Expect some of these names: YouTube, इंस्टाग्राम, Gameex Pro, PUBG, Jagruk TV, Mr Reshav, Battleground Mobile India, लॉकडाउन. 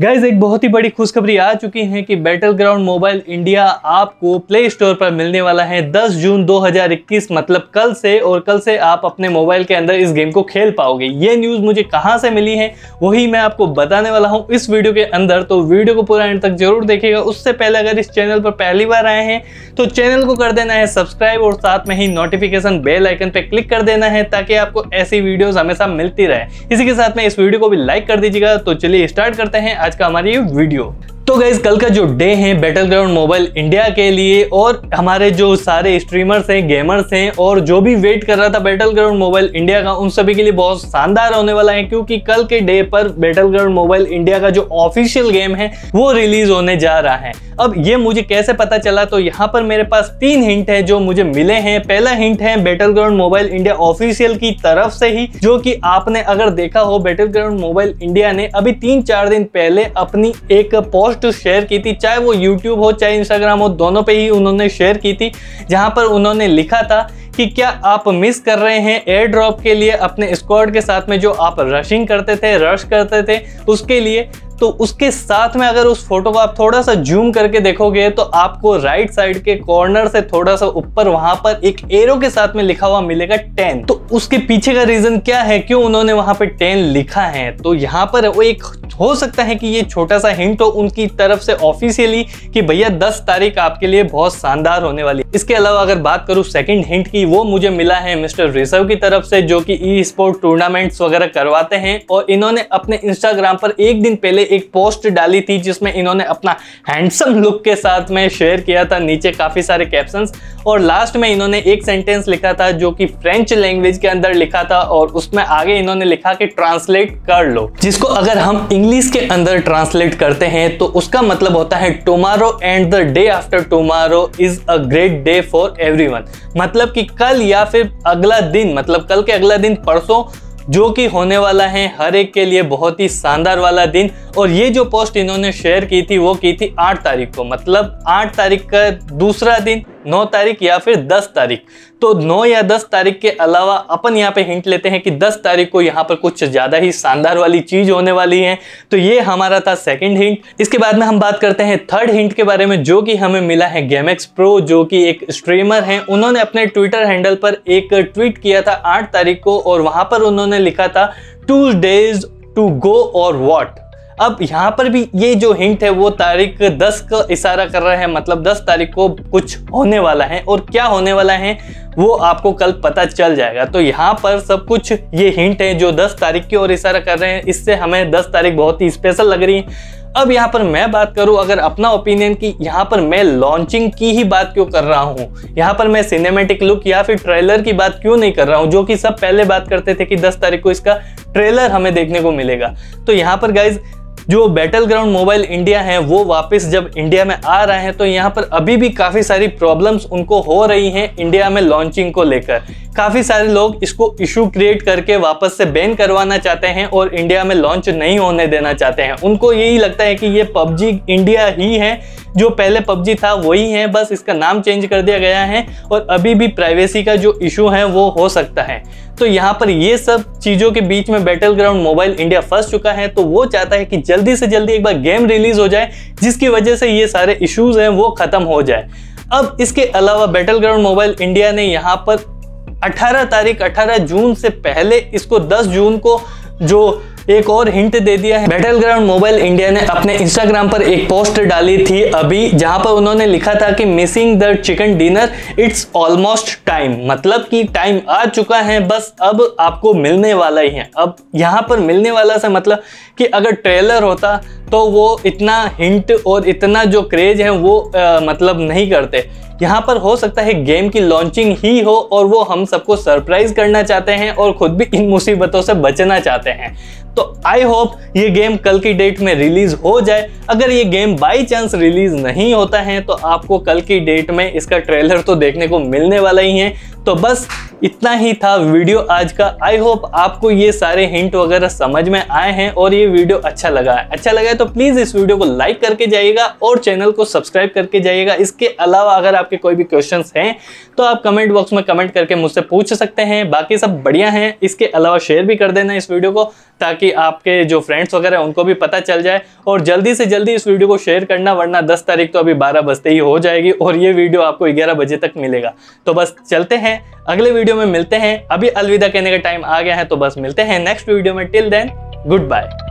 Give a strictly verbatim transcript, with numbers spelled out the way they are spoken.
Guys एक बहुत ही बड़ी खुशखबरी आ चुकी है कि बैटल ग्राउंड मोबाइल इंडिया आपको प्ले स्टोर पर मिलने वाला है दस जून दो हज़ार इक्कीस मतलब कल से, और कल से आप अपने मोबाइल के अंदर इस गेम को खेल पाओगे। ये न्यूज़ मुझे कहां से मिली है वही मैं आपको बताने वाला हूं इस वीडियो के अंदर, तो वीडियो को पूरा एंड तक जरूर देखिएगा। उससे पहले अगर इस चैनल पर पहली बार आए हैं तो चैनल को कर देना है सब्सक्राइब और साथ में ही नोटिफिकेशन बेल आइकन पर क्लिक कर देना है ताकि आपको ऐसी वीडियोज़ हमेशा मिलती रहे। इसी के साथ में इस वीडियो को भी लाइक कर दीजिएगा। तो चलिए स्टार्ट करते हैं आज का हमारी ये वीडियो। तो गाइज कल का जो डे है बैटल ग्राउंड मोबाइल इंडिया के लिए, और हमारे जो सारे स्ट्रीमर्स हैं, गेमर्स हैं, और जो भी वेट कर रहा था बैटल ग्राउंड मोबाइल इंडिया का, उन सभी के लिए बहुत शानदार होने वाला है क्योंकि कल के डे पर बैटल ग्राउंड मोबाइल इंडिया का जो ऑफिशियल गेम है वो रिलीज होने जा रहा है। अब ये मुझे कैसे पता चला, तो यहाँ पर मेरे पास तीन हिंट है जो मुझे मिले हैं। पहला हिंट है battle ground mobile India official की तरफ से ही, जो कि आपने अगर देखा हो बैटल ग्राउंड मोबाइल इंडिया ने अभी तीन चार दिन पहले अपनी एक पोस्ट शेयर की थी, चाहे वो यूट्यूब हो चाहे इंस्टाग्राम हो, दोनों पे ही उन्होंने शेयर की थी, जहां पर उन्होंने लिखा था कि क्या आप मिस कर रहे हैं एयर ड्रॉप के लिए अपने स्क्वाड के साथ में जो आप रशिंग करते थे, रश करते थे उसके लिए। तो उसके साथ में अगर उस फोटो को आप थोड़ा सा जूम करके देखोगे तो आपको राइट साइड के कॉर्नर से थोड़ा सा ऊपर वहां पर एक एरो के साथ में लिखा हुआ मिलेगा टेन। तो उसके पीछे का रीजन क्या है, क्यों उन्होंने वहां पे टेन लिखा है, तो यहाँ पर वो एक हो सकता है कि ये छोटा सा हिंट हो उनकी तरफ से ऑफिशियली कि भैया दस तारीख आपके लिए बहुत शानदार होने वाली है। इसके अलावा अगर बात करूँ सेकेंड हिंट की, वो मुझे मिला है मिस्टर रेशव की तरफ से, जो कि ई स्पोर्ट टूर्नामेंट्स वगैरह करवाते हैं, और इन्होंने अपने इंस्टाग्राम पर एक दिन पहले एक पोस्ट डाली थी जिसमें इन्होंने अपना हैंडसम लुक के साथ में शेयर किया था, नीचे काफी सारे कैप्शंस, और लास्ट में इन्होंने एक सेंटेंस लिखा था जो कि फ्रेंच लैंग्वेज के अंदर लिखा था, और उसमें आगे इन्होंने लिखा कि ट्रांसलेट कर लो, जिसको अगर हम इंग्लिश के अंदर ट्रांसलेट करते हैं तो उसका मतलब होता है tomorrow and the day after tomorrow is a great day for everyone. मतलब कि कल या फिर अगला दिन, मतलब कल के अगला दिन परसों, जो कि होने वाला है हर एक के लिए बहुत ही शानदार वाला दिन। और ये जो पोस्ट इन्होंने शेयर की थी वो की थी आठ तारीख को, मतलब आठ तारीख का दूसरा दिन, नौ तारीख या फिर दस तारीख। तो नौ या दस तारीख के अलावा अपन यहाँ पे हिंट लेते हैं कि दस तारीख को यहाँ पर कुछ ज़्यादा ही शानदार वाली चीज़ होने वाली है। तो ये हमारा था सेकंड हिंट। इसके बाद में हम बात करते हैं थर्ड हिंट के बारे में, जो कि हमें मिला है गेमेक्स प्रो, जो कि एक स्ट्रीमर हैं। उन्होंने अपने ट्विटर हैंडल पर एक ट्वीट किया था आठ तारीख को, और वहाँ पर उन्होंने लिखा था टू डेज टू गो और वॉट। अब यहाँ पर भी ये जो हिंट है वो तारीख दस का इशारा कर रहा है, मतलब दस तारीख को कुछ होने वाला है, और क्या होने वाला है वो आपको कल पता चल जाएगा। तो यहाँ पर सब कुछ ये हिंट है जो दस तारीख की ओर इशारा कर रहे हैं, इससे हमें दस तारीख बहुत ही स्पेशल लग रही है। अब यहाँ पर मैं बात करूँ अगर अपना ओपिनियन की, यहाँ पर मैं लॉन्चिंग की ही बात क्यों कर रहा हूँ, यहाँ पर मैं सिनेमेटिक लुक या फिर ट्रेलर की बात क्यों नहीं कर रहा हूँ, जो कि सब पहले बात करते थे कि दस तारीख को इसका ट्रेलर हमें देखने को मिलेगा। तो यहाँ पर गाइज जो बैटल ग्राउंड मोबाइल इंडिया है वो वापस जब इंडिया में आ रहा है तो यहाँ पर अभी भी काफ़ी सारी प्रॉब्लम्स उनको हो रही हैं इंडिया में लॉन्चिंग को लेकर। काफ़ी सारे लोग इसको इशू क्रिएट करके वापस से बैन करवाना चाहते हैं और इंडिया में लॉन्च नहीं होने देना चाहते हैं। उनको यही लगता है कि ये पबजी इंडिया ही है, जो पहले पबजी था वही है, बस इसका नाम चेंज कर दिया गया है, और अभी भी प्राइवेसी का जो इशू है वो हो सकता है। तो यहाँ पर ये सब चीज़ों के बीच में बैटल ग्राउंड मोबाइल इंडिया फंस चुका है, तो वो चाहता है कि जल्दी से जल्दी एक बार गेम रिलीज हो जाए जिसकी वजह से ये सारे इश्यूज हैं वो ख़त्म हो जाए। अब इसके अलावा बैटल ग्राउंड मोबाइल इंडिया ने यहाँ पर अठारह तारीख अठारह जून से पहले इसको दस जून को जो एक और हिंट दे दिया है। बैटल ग्राउंड मोबाइल इंडिया ने अपने इंस्टाग्राम पर एक पोस्ट डाली थी अभी, जहां पर उन्होंने लिखा था कि missing the chicken dinner it's almost time, मतलब कि टाइम आ चुका है, बस अब आपको मिलने वाला ही है। अब यहां पर मिलने वाला से मतलब कि अगर ट्रेलर होता तो वो इतना हिंट और इतना जो क्रेज है वो आ, मतलब नहीं करते। यहाँ पर हो सकता है गेम की लॉन्चिंग ही हो और वो हम सबको सरप्राइज करना चाहते हैं और खुद भी इन मुसीबतों से बचना चाहते हैं। तो आई होप ये गेम कल की डेट में रिलीज़ हो जाए। अगर ये गेम बाई चांस रिलीज़ नहीं होता है तो आपको कल की डेट में इसका ट्रेलर तो देखने को मिलने वाला ही है। तो बस इतना ही था वीडियो आज का। आई होप आपको ये सारे हिंट वगैरह समझ में आए हैं और ये वीडियो अच्छा लगा है। अच्छा लगा है तो प्लीज़ इस वीडियो को लाइक करके जाइएगा और चैनल को सब्सक्राइब करके जाइएगा। इसके अलावा अगर आपके कोई भी क्वेश्चंस हैं तो आप कमेंट बॉक्स में कमेंट करके मुझसे पूछ सकते हैं। बाकी सब बढ़िया हैं। इसके अलावा शेयर भी कर देना इस वीडियो को ताकि ताकि आपके जो फ्रेंड्स वगैरह उनको भी पता चल जाए। और जल्दी से जल्दी इस वीडियो को शेयर करना, वरना दस तारीख तो अभी बारह बजते ही हो जाएगी और ये वीडियो आपको ग्यारह बजे तक मिलेगा। तो बस चलते हैं, अगले वीडियो में मिलते हैं। अभी अलविदा कहने का टाइम आ गया है, तो बस मिलते हैं नेक्स्ट वीडियो में। Till then, good bye.